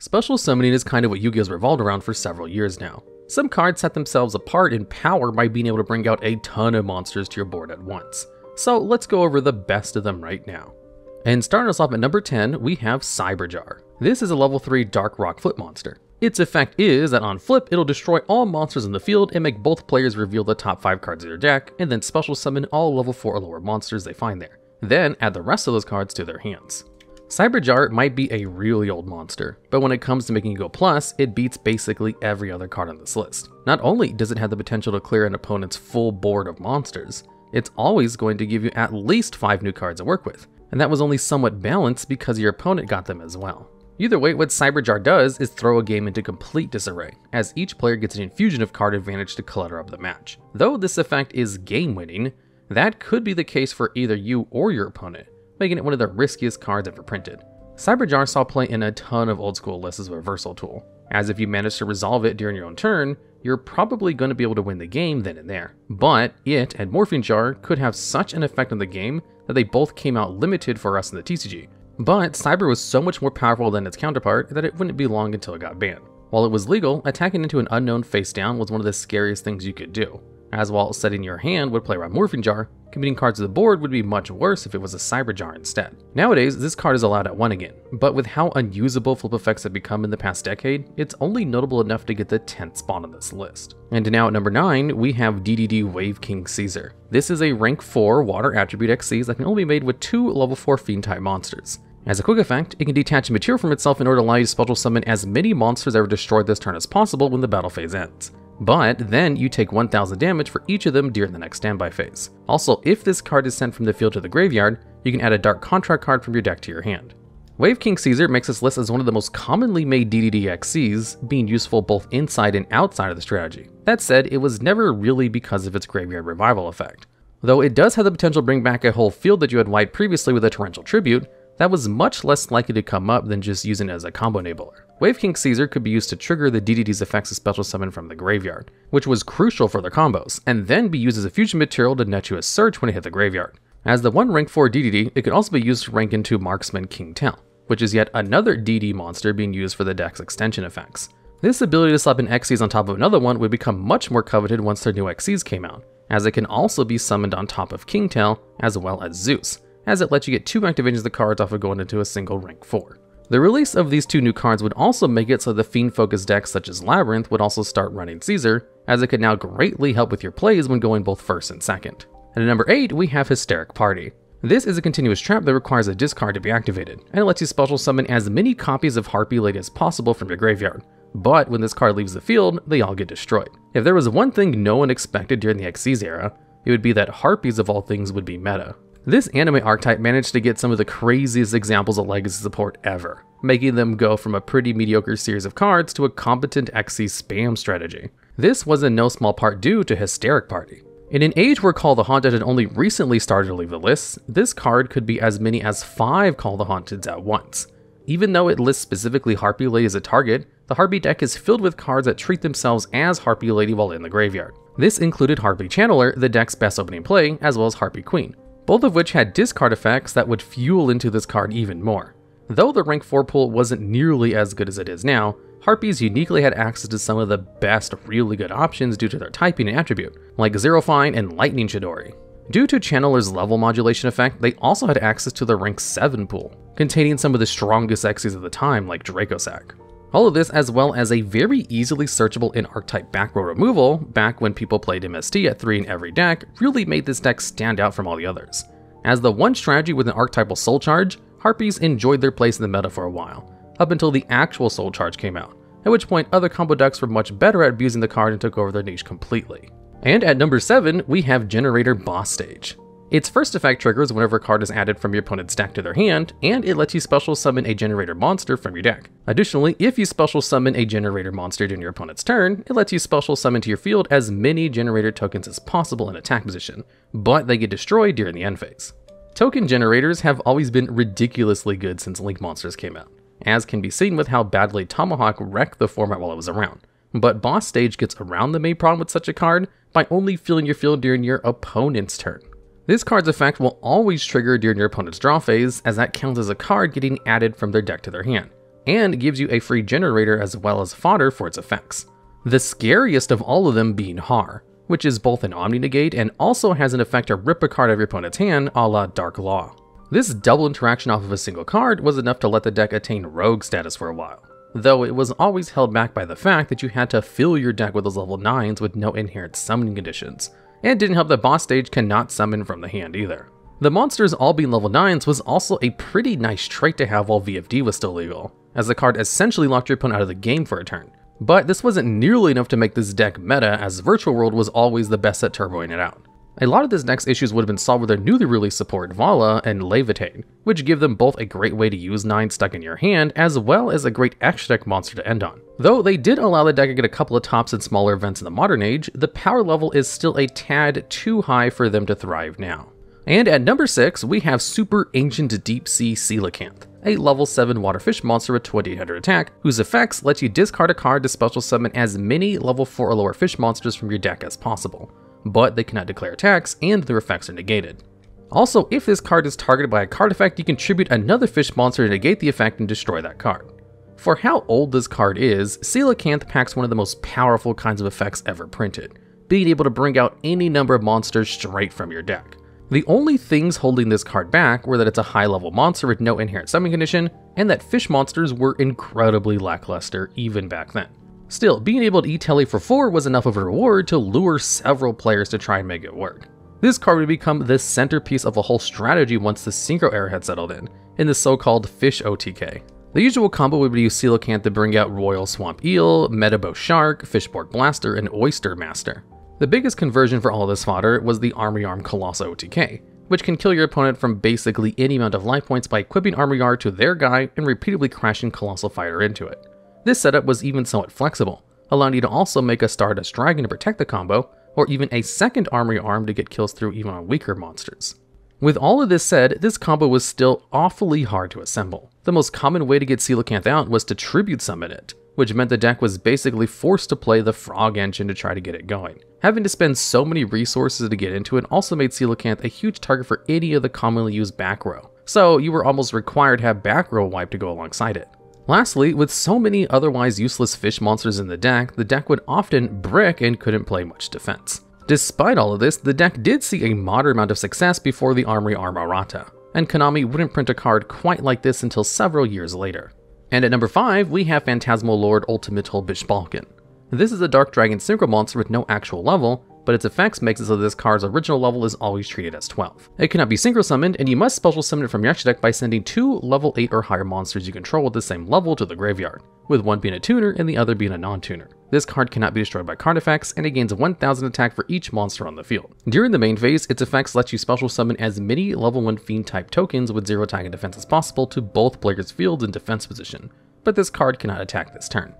Special summoning is kind of what Yu-Gi-Oh's revolved around for several years now. Some cards set themselves apart in power by being able to bring out a ton of monsters to your board at once. So let's go over the best of them right now. And starting us off at number 10, we have Cyber Jar. This is a level 3 Dark Rock Flip monster. Its effect is that on flip, it'll destroy all monsters in the field and make both players reveal the top 5 cards of their deck, and then special summon all level 4 or lower monsters they find there. Then add the rest of those cards to their hands. Cyber Jar might be a really old monster, but when it comes to making go plus, it beats basically every other card on this list. Not only does it have the potential to clear an opponent's full board of monsters, it's always going to give you at least 5 new cards to work with, and that was only somewhat balanced because your opponent got them as well. Either way, what Cyber Jar does is throw a game into complete disarray, as each player gets an infusion of card advantage to clutter up the match. Though this effect is game-winning, that could be the case for either you or your opponent, making it one of the riskiest cards ever printed. Cyber Jar saw play in a ton of old-school lists as a reversal tool, as if you manage to resolve it during your own turn, you're probably going to be able to win the game then and there. But it and Morphing Jar could have such an effect on the game that they both came out limited for us in the TCG. But Cyber was so much more powerful than its counterpart that it wouldn't be long until it got banned. While it was legal, attacking into an unknown face down was one of the scariest things you could do, as while setting your hand would play around Morphing Jar, committing cards to the board would be much worse if it was a Cyber Jar instead. Nowadays, this card is allowed at 1 again, but with how unusable flip effects have become in the past decade, it's only notable enough to get the 10th spot on this list. And now at number 9, we have DDD Wave King Caesar. This is a rank 4 water attribute Xyz that can only be made with 2 level 4 fiend type monsters. As a quick effect, it can detach material from itself in order to allow you to special summon as many monsters that were destroyed this turn as possible when the battle phase ends. But then you take 1000 damage for each of them during the next standby phase. Also, if this card is sent from the field to the graveyard, you can add a Dark Contract card from your deck to your hand. Wave King Caesar makes this list as one of the most commonly made DDD Xyz, being useful both inside and outside of the strategy. That said, it was never really because of its graveyard revival effect. Though it does have the potential to bring back a whole field that you had wiped previously with a Torrential Tribute, that was much less likely to come up than just using it as a combo enabler. Wave King Caesar could be used to trigger the DDD's effects of special summon from the graveyard, which was crucial for their combos, and then be used as a fusion material to net you a surge when it hit the graveyard. As the 1 rank 4 DDD, it could also be used to rank into Marksman Kingtail, which is yet another DD monster being used for the deck's extension effects. This ability to slap an Xyz on top of another one would become much more coveted once their new Xyz came out, as it can also be summoned on top of Kingtail as well as Zeus, as it lets you get 2 activations of the cards off of going into a single rank 4. The release of these 2 new cards would also make it so the fiend-focused decks such as Labyrinth would also start running Caesar, as it could now greatly help with your plays when going both first and second. And at number 8, we have Hysteric Party. This is a continuous trap that requires a discard to be activated, and it lets you special summon as many copies of Harpie Lady as possible from your graveyard. But when this card leaves the field, they all get destroyed. If there was one thing no one expected during the Xyz era, it would be that Harpies of all things would be meta. This anime archetype managed to get some of the craziest examples of legacy support ever, making them go from a pretty mediocre series of cards to a competent Xyz spam strategy. This was in no small part due to Hysteric Party. In an age where Call the Haunted had only recently started to leave the lists, this card could be as many as 5 Call the Haunteds at once. Even though it lists specifically Harpie Lady as a target, the Harpie deck is filled with cards that treat themselves as Harpie Lady while in the graveyard. This included Harpy Channeler, the deck's best opening play, as well as Harpy Queen, both of which had discard effects that would fuel into this card even more. Though the rank 4 pool wasn't nearly as good as it is now, Harpies uniquely had access to some of the best really good options due to their typing and attribute, like Zero Fine and Lightning Shidori. Due to Channeler's level modulation effect, they also had access to the rank 7 pool, containing some of the strongest Xyz of the time like Dracosack. All of this as well as a very easily searchable in archetype back row removal back when people played MST at 3 in every deck really made this deck stand out from all the others. As the one strategy with an archetypal Soul Charge, Harpies enjoyed their place in the meta for a while, up until the actual Soul Charge came out, at which point other combo decks were much better at abusing the card and took over their niche completely. And at number 7, we have Generaider Boss Stage. Its first effect triggers whenever a card is added from your opponent's deck to their hand, and it lets you special summon a Generator monster from your deck. Additionally, if you special summon a Generator monster during your opponent's turn, it lets you special summon to your field as many Generator tokens as possible in attack position, but they get destroyed during the end phase. Token Generators have always been ridiculously good since Link Monsters came out, as can be seen with how badly Tomahawk wrecked the format while it was around. But Boss Stage gets around the main problem with such a card by only filling your field during your opponent's turn. This card's effect will always trigger during your opponent's draw phase, as that counts as a card getting added from their deck to their hand, and gives you a free generator as well as fodder for its effects. The scariest of all of them being Har, which is both an omni-negate and also has an effect to rip a card out of your opponent's hand, a la Dark Law. This double interaction off of a single card was enough to let the deck attain rogue status for a while, though it was always held back by the fact that you had to fill your deck with those level 9s with no inherent summoning conditions, and it didn't help that boss stage cannot summon from the hand either. The monsters all being level 9s was also a pretty nice trait to have while VFD was still legal, as the card essentially locked your opponent out of the game for a turn. But this wasn't nearly enough to make this deck meta, as Virtual World was always the best at turboing it out. A lot of this deck's issues would have been solved with their newly released support Vala and Levitate, which give them both a great way to use 9 stuck in your hand, as well as a great extra deck monster to end on. Though they did allow the deck to get a couple of tops in smaller events in the modern age, the power level is still a tad too high for them to thrive now. And at number 6, we have Super Ancient Deep Sea Coelacanth, a level 7 waterfish monster with 2800 attack, whose effects let you discard a card to special summon as many level 4 or lower fish monsters from your deck as possible, but they cannot declare attacks and their effects are negated. Also, if this card is targeted by a card effect, you can tribute another fish monster to negate the effect and destroy that card. For how old this card is, Coelacanth packs one of the most powerful kinds of effects ever printed, being able to bring out any number of monsters straight from your deck. The only things holding this card back were that it's a high-level monster with no inherent summoning condition, and that fish monsters were incredibly lackluster even back then. Still, being able to E-Tele for 4 was enough of a reward to lure several players to try and make it work. This card would become the centerpiece of a whole strategy once the Synchro era had settled in the so-called Fish OTK. The usual combo would be use Coelacanth to bring out Royal Swamp Eel, Metabo Shark, Fishborg Blaster, and Oyster Master. The biggest conversion for all of this fodder was the Armory Arm Colossal OTK, which can kill your opponent from basically any amount of life points by equipping Armory Arm to their guy and repeatedly crashing Colossal Fighter into it. This setup was even somewhat flexible, allowing you to also make a Stardust Dragon to protect the combo, or even a second Armory Arm to get kills through even on weaker monsters. With all of this said, this combo was still awfully hard to assemble. The most common way to get Coelacanth out was to Tribute Summon it, which meant the deck was basically forced to play the Frog Engine to try to get it going. Having to spend so many resources to get into it also made Coelacanth a huge target for any of the commonly used back row, so you were almost required to have back row wipe to go alongside it. Lastly, with so many otherwise useless fish monsters in the deck would often brick and couldn't play much defense. Despite all of this, the deck did see a moderate amount of success before the Armory Armorata, and Konami wouldn't print a card quite like this until several years later. And at number 5, we have Phantasmal Lord Ultimitl Bishbalkan. This is a Dark Dragon Synchro monster with no actual level, but its effects makes it so this card's original level is always treated as 12. It cannot be Synchro Summoned, and you must Special Summon it from your extra deck by sending 2 level 8 or higher monsters you control with the same level to the graveyard, with one being a tuner and the other being a non-tuner. This card cannot be destroyed by card effects, and it gains 1000 attack for each monster on the field. During the main phase, its effects let you Special Summon as many level 1 Fiend-type tokens with 0 attack and defense as possible to both players' fields in defense position, but this card cannot attack this turn.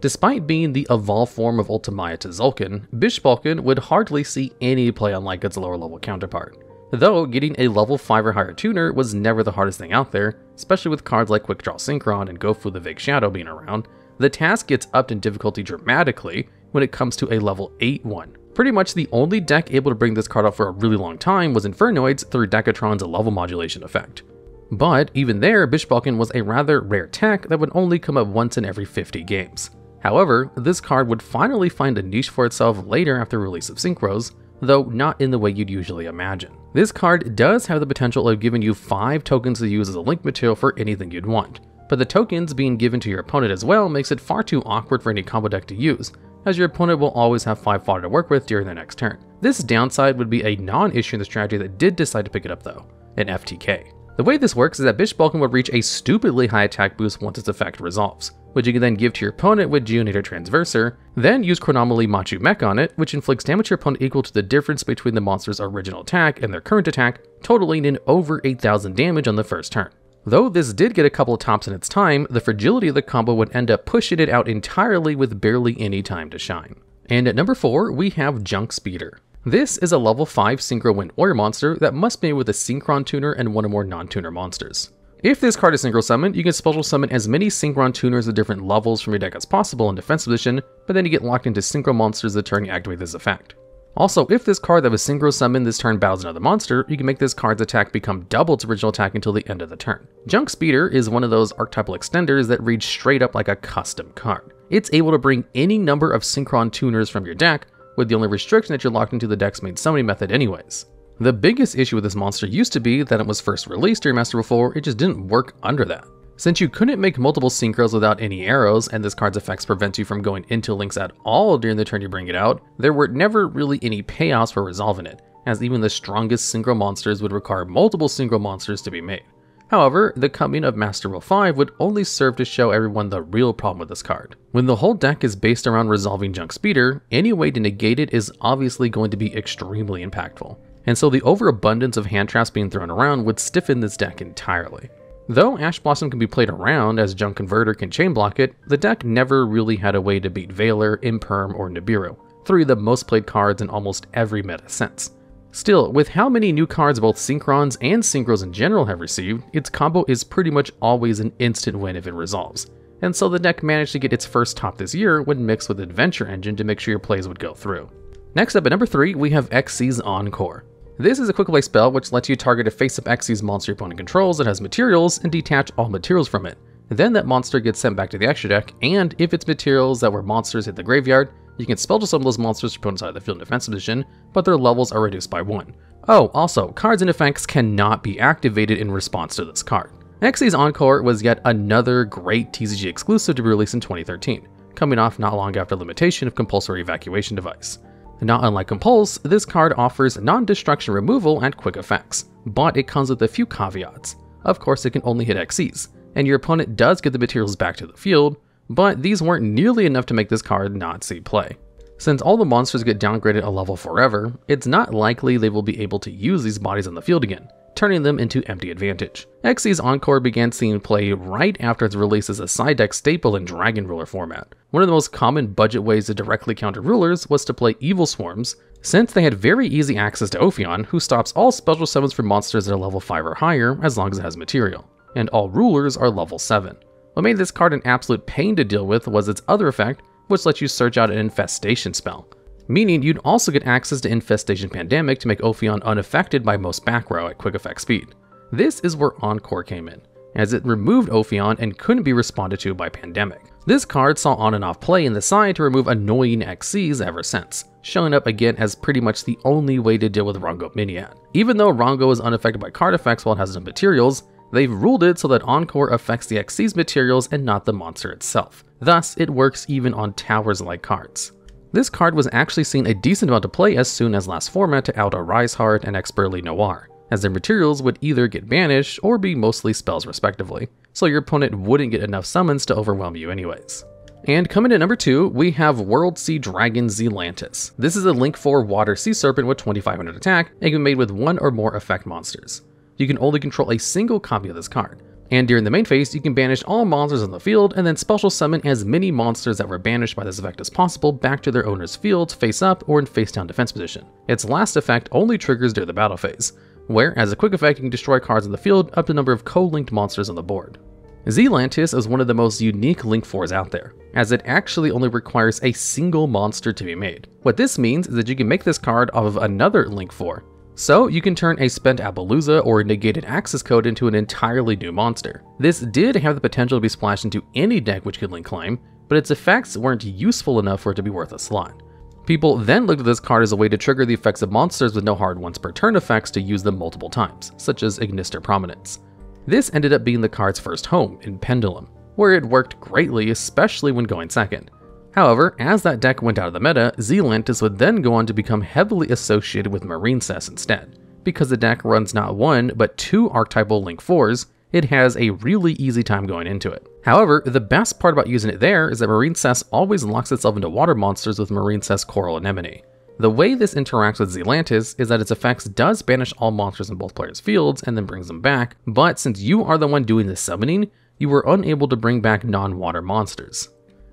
Despite being the evolved form of Ultimaya Tzolk'in, Bishbalkan would hardly see any play unlike its lower level counterpart, though getting a level 5 or higher tuner was never the hardest thing out there, especially with cards like Quick Draw Synchron and Gofu the Vague Shadow being around. The task gets upped in difficulty dramatically when it comes to a level 8 one. Pretty much the only deck able to bring this card off for a really long time was Infernoids through Decatron's level modulation effect. But even there, Bishbalkan was a rather rare tech that would only come up once in every 50 games. However, this card would finally find a niche for itself later after release of Synchros, though not in the way you'd usually imagine. This card does have the potential of giving you 5 tokens to use as a link material for anything you'd want, but the tokens being given to your opponent as well makes it far too awkward for any combo deck to use, as your opponent will always have 5 fodder to work with during their next turn. This downside would be a non-issue in the strategy that did decide to pick it up though, an FTK. The way this works is that Bishbalkan would reach a stupidly high attack boost once its effect resolves, which you can then give to your opponent with Geonator Transverser, then use Chronomaly Machu Mech on it, which inflicts damage to your opponent equal to the difference between the monster's original attack and their current attack, totaling in over 8,000 damage on the first turn. Though this did get a couple of tops in its time, the fragility of the combo would end up pushing it out entirely with barely any time to shine. And at number 4, we have Junk Speeder. This is a level 5 Synchro Wind Warrior monster that must be with a Synchron Tuner and one or more non-tuner monsters. If this card is Synchro Summoned, you can Special Summon as many Synchron Tuners at different levels from your deck as possible in defense position, but then you get locked into Synchro monsters the turn you activate this effect. Also, if this card that was synchro summoned this turn battles another monster, you can make this card's attack become double its original attack until the end of the turn. Junk Speeder is one of those archetypal extenders that reads straight up like a custom card. It's able to bring any number of Synchron tuners from your deck, with the only restriction that you're locked into the deck's main summoning method anyways. The biggest issue with this monster used to be that it was first released during Master Rule 4, it just didn't work under that. Since you couldn't make multiple synchros without any arrows, and this card's effects prevent you from going into links at all during the turn you bring it out, there were never really any payoffs for resolving it, as even the strongest synchro monsters would require multiple synchro monsters to be made. However, the coming of Master Rule 5 would only serve to show everyone the real problem with this card. When the whole deck is based around resolving Junk Speeder, any way to negate it is obviously going to be extremely impactful, and so the overabundance of hand traps being thrown around would stiffen this deck entirely. Though Ash Blossom can be played around as Junk Converter can chain block it, the deck never really had a way to beat Veiler, Imperm, or Nibiru, three of the most played cards in almost every meta since. Still, with how many new cards both Synchrons and Synchros in general have received, its combo is pretty much always an instant win if it resolves, and so the deck managed to get its first top this year when mixed with Adventure Engine to make sure your plays would go through. Next up at number 3, we have Xyz Encore. This is a quick play spell which lets you target a face-up Xyz monster your opponent controls that has materials and detach all materials from it. Then that monster gets sent back to the extra deck, and if it's materials that were monsters hit the graveyard, you can spell to summon those monsters to your opponent's side of the field in defensive position, but their levels are reduced by 1. Oh, also, cards and effects cannot be activated in response to this card. Xyz Encore was yet another great TCG exclusive to be released in 2013, coming off not long after limitation of Compulsory Evacuation Device. Not unlike Compulse, this card offers non-destruction removal and quick effects, but it comes with a few caveats. Of course, it can only hit Xyz, and your opponent does get the materials back to the field, but these weren't nearly enough to make this card not see play. Since all the monsters get downgraded a level forever, it's not likely they will be able to use these bodies on the field again, turning them into empty advantage. Xyz Encore began seeing play right after its release as a side deck staple in Dragon Ruler format. One of the most common budget ways to directly counter rulers was to play Evil Swarms, since they had very easy access to Ophion, who stops all special summons for monsters that are level 5 or higher as long as it has material, and all rulers are level 7. What made this card an absolute pain to deal with was its other effect, which lets you search out an infestation spell, meaning you'd also get access to Infestation Pandemic to make Ophion unaffected by most back row at quick effect speed. This is where Encore came in, as it removed Ophion and couldn't be responded to by Pandemic. This card saw on and off play in the side to remove annoying Xyz ever since, showing up again as pretty much the only way to deal with Rongo Minian. Even though Rongo is unaffected by card effects while it has no materials, they've ruled it so that Encore affects the Xyz materials and not the monster itself. Thus, it works even on towers-like cards. This card was actually seen a decent amount of play as soon as last format to out a Risehard and Expertly Noir, as their materials would either get banished or be mostly spells respectively, so your opponent wouldn't get enough summons to overwhelm you anyways. And coming at number 2, we have World Sea Dragon Zealantis. This is a Link 4 Water Sea Serpent with 2500 attack and can be made with one or more effect monsters. You can only control a single copy of this card, and during the main phase, you can banish all monsters on the field and then special summon as many monsters that were banished by this effect as possible back to their owner's field face up or in face down defense position. Its last effect only triggers during the battle phase, where as a quick effect you can destroy cards on the field up to the number of co-linked monsters on the board. Zealantis is one of the most unique Link 4s out there, as it actually only requires a single monster to be made. What this means is that you can make this card off of another Link 4. So you can turn a spent Appaloosa or a negated access code into an entirely new monster. This did have the potential to be splashed into any deck which could link climb, but its effects weren't useful enough for it to be worth a slot. People then looked at this card as a way to trigger the effects of monsters with no hard once per turn effects to use them multiple times, such as Ignister Prominence. This ended up being the card's first home in Pendulum, where it worked greatly, especially when going second. However, as that deck went out of the meta, Zealantis would then go on to become heavily associated with Marincess instead. Because the deck runs not one, but two archetypal Link 4s, it has a really easy time going into it. However, the best part about using it there is that Marincess always locks itself into water monsters with Marincess Coral Anemone. The way this interacts with Zealantis is that its effects does banish all monsters in both players' fields and then brings them back, but since you are the one doing the summoning, you were unable to bring back non-water monsters.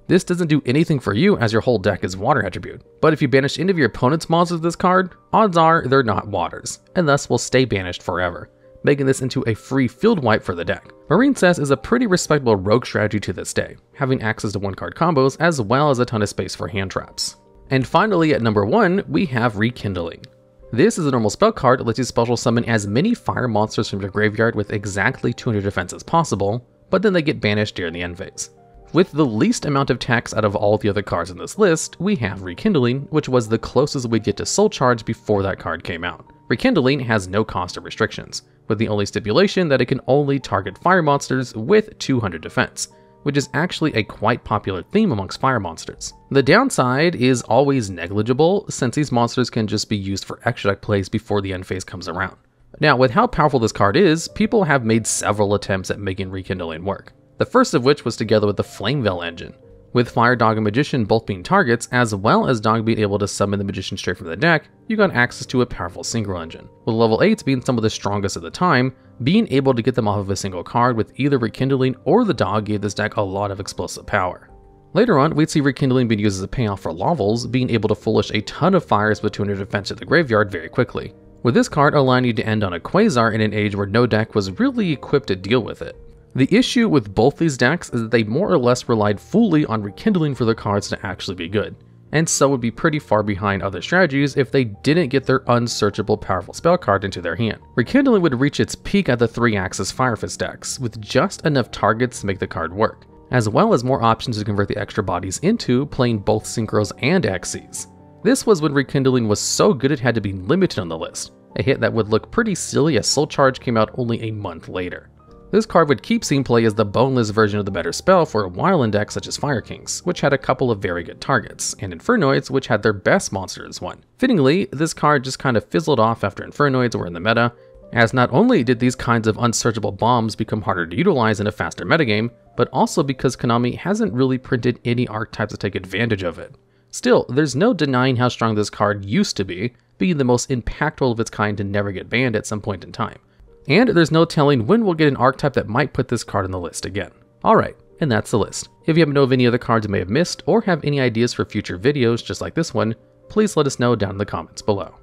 This doesn't do anything for you as your whole deck is water attribute, but if you banish any of your opponent's monsters with this card, odds are they're not waters, and thus will stay banished forever, making this into a free field wipe for the deck. Marincess is a pretty respectable rogue strategy to this day, having access to one card combos as well as a ton of space for hand traps. And finally, at number 1, we have Rekindling. This is a normal spell card that lets you special summon as many fire monsters from your graveyard with exactly 200 defense as possible, but then they get banished during the end phase. With the least amount of tax out of all the other cards in this list, we have Rekindling, which was the closest we'd get to Soul Charge before that card came out. Rekindling has no cost or restrictions, with the only stipulation that it can only target fire monsters with 200 defense, which is actually a quite popular theme amongst fire monsters. The downside is always negligible, since these monsters can just be used for extra deck plays before the end phase comes around. Now, with how powerful this card is, people have made several attempts at making Rekindling work, the first of which was together with the Flame Veil engine, with Fire Dog and Magician both being targets, as well as Dog being able to summon the Magician straight from the deck. You got access to a powerful synchro engine, with level 8s being some of the strongest at the time. Being able to get them off of a single card with either Rekindling or the Dog gave this deck a lot of explosive power. Later on, we'd see Rekindling being used as a payoff for Lavels, being able to foolish a ton of fires with 200 defense to the graveyard very quickly, with this card allowing you to end on a Quasar in an age where no deck was really equipped to deal with it. The issue with both these decks is that they more or less relied fully on Rekindling for their cards to actually be good, and so would be pretty far behind other strategies if they didn't get their unsearchable powerful spell card into their hand. Rekindling would reach its peak at the 3-axis Fire Fist decks, with just enough targets to make the card work, as well as more options to convert the extra bodies into, playing both Synchros and Xyz. This was when Rekindling was so good it had to be limited on the list, a hit that would look pretty silly as Soul Charge came out only a month later. This card would keep seeing play as the boneless version of the better spell for a while in decks such as Fire Kings, which had a couple of very good targets, and Infernoids, which had their best monster as one. Fittingly, this card just kind of fizzled off after Infernoids were in the meta, as not only did these kinds of unsearchable bombs become harder to utilize in a faster metagame, but also because Konami hasn't really printed any archetypes to take advantage of it. Still, there's no denying how strong this card used to be, being the most impactful of its kind to never get banned at some point in time. And there's no telling when we'll get an archetype that might put this card on the list again. Alright, and that's the list. If you happen to know of any other cards you may have missed, or have any ideas for future videos just like this one, please let us know down in the comments below.